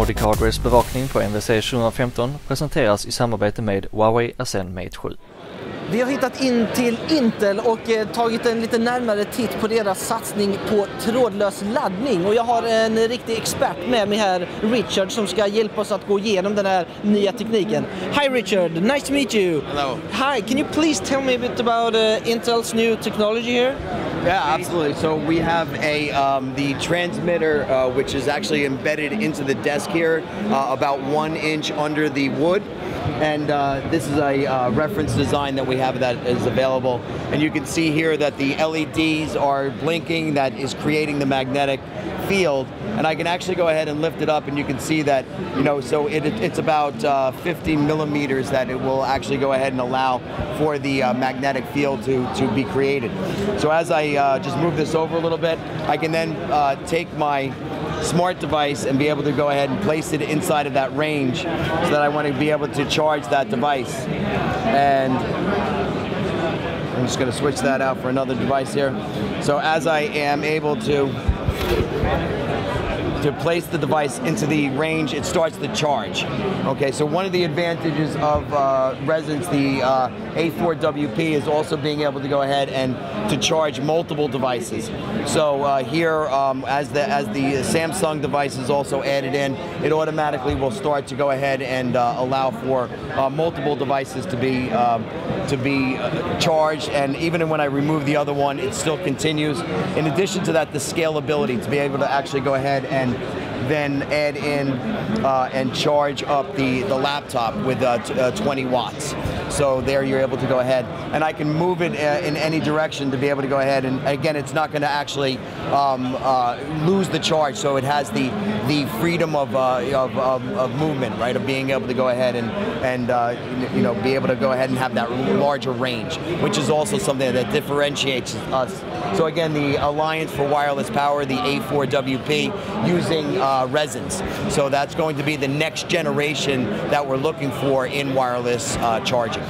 NordicHardwares bevakning på MWC 2015 presenteras i samarbete med Huawei Ascend Mate 7. Vi har hittat in till Intel och tagit en lite närmare titt på deras satsning på trådlös laddning. Och jag har en riktig expert med mig här, Richard, som ska hjälpa oss att gå igenom den här nya tekniken. Hi Richard, nice to meet you. Hello. Hi, can you please tell me a bit about Intel's new technology here? Yeah, absolutely. So we have the transmitter, which is actually embedded into the desk here, about 1 inch under the wood. And this is a reference design that we have that is available. And you can see here that the LEDs are blinking, that is creating the magnetic field. And I can actually go ahead and lift it up, and you can see that, you know, so it's about 50 millimeters that it will actually go ahead and allow for the magnetic field to be created. So as I just move this over a little bit, I can then take my smart device and be able to go ahead and place it inside of that range so that I want to be able to charge that device. And I'm just going to switch that out for another device here. So as I am able to place the device into the range, it starts the charge. Okay, so one of the advantages of Resonance, the A4WP, is also being able to go ahead and to charge multiple devices. So here, as the Samsung device is also added in, it automatically will start to go ahead and allow for multiple devices to be charged. And even when I remove the other one, it still continues. In addition to that, the scalability to be able to actually go ahead and then add in and charge up the laptop with 20 watts. So there you're able to go ahead, and I can move it in any direction to be able to go ahead, and again, it's not going to actually lose the charge, so it has the freedom of movement, right, of being able to go ahead and you know, be able to go ahead and have that larger range, which is also something that differentiates us. So again, the Alliance for Wireless Power, the A4WP, using resins. So that's going to be the next generation that we're looking for in wireless charging.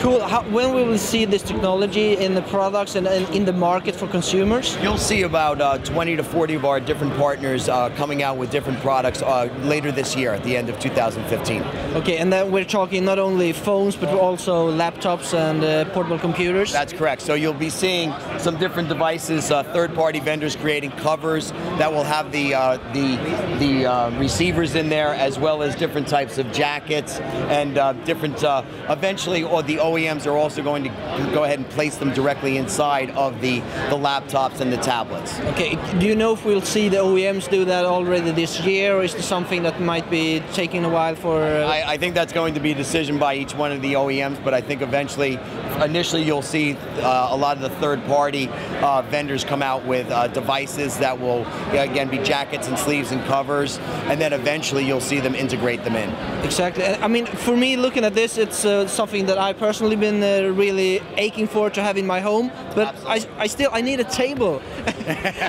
Cool. When will we see this technology in the products and in the market for consumers? You'll see about 20 to 40 of our different partners coming out with different products later this year, at the end of 2015. Okay, and then we're talking not only phones, but also laptops and portable computers? That's correct. So you'll be seeing some different devices, third-party vendors creating covers that will have the receivers in there, as well as different types of jackets and different eventually, or the OEMs are also going to go ahead and place them directly inside of the laptops and the tablets. Okay, do you know if we'll see the OEMs do that already this year, or is this something that might be taking a while for... I think that's going to be a decision by each one of the OEMs, but I think eventually, initially you'll see a lot of the third-party vendors come out with devices that will, again, be jackets and sleeves and covers, and then eventually you'll see them integrate them in. Exactly. I mean, for me, looking at this, it's something that I personally been really aching for to have in my home, but I need a table.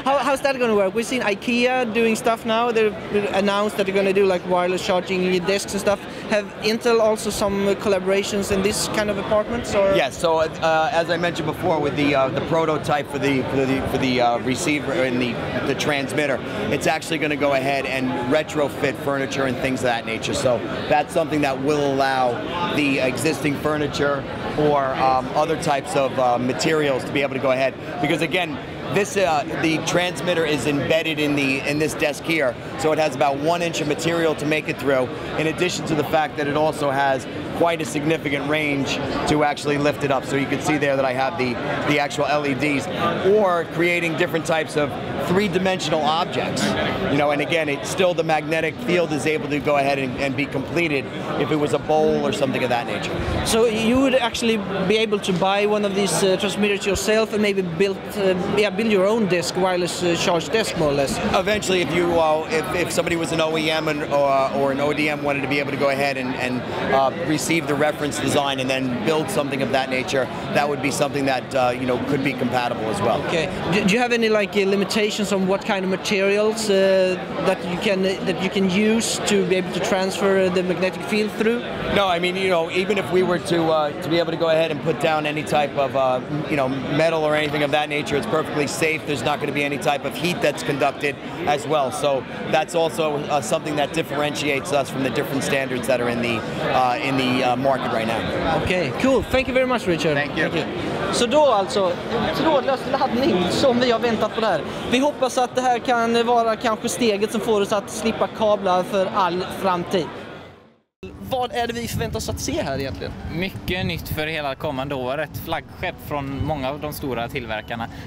How's that going to work? We've seen IKEA doing stuff now. They've announced that they're going to do like wireless charging desks and stuff. Have Intel also some collaborations in this kind of apartments? Or? Yes. So as I mentioned before, with the prototype for the receiver and the transmitter, it's actually going to go ahead and retrofit furniture and things of that nature. So that's something that will allow the existing furniture or other types of materials to be able to go ahead, because again, this the transmitter is embedded in this desk here, so it has about 1 inch of material to make it through, in addition to the fact that it also has quite a significant range to actually lift it up. So you can see there that I have the actual LEDs, or creating different types of three-dimensional objects, you know, and again, it's still the magnetic field is able to go ahead and be completed if it was a bowl or something of that nature. So you would actually be able to buy one of these transmitters yourself and maybe build build your own desk, wireless charge desk, more or less? Eventually, if you if somebody was an OEM or an ODM wanted to be able to go ahead and receive the reference design and then build something of that nature, that would be something that you know, could be compatible as well. Okay. Do you have any like limitations limitations on what kind of materials that you can use to be able to transfer the magnetic field through? No, I mean, you know, even if we were to be able to go ahead and put down any type of you know, metal or anything of that nature, it's perfectly safe. There's not going to be any type of heat that's conducted as well. So that's also something that differentiates us from the different standards that are in the market right now. Okay, cool. Thank you very much, Richard. Thank you. Thank you. Så då alltså, trådlös laddning som vi har väntat på där. Vi hoppas att det här kan vara kanske steget som får oss att slippa kablar för all framtid. Vad är det vi förväntar oss att se här egentligen? Mycket nytt för hela kommande året. Flaggskepp från många av de stora tillverkarna.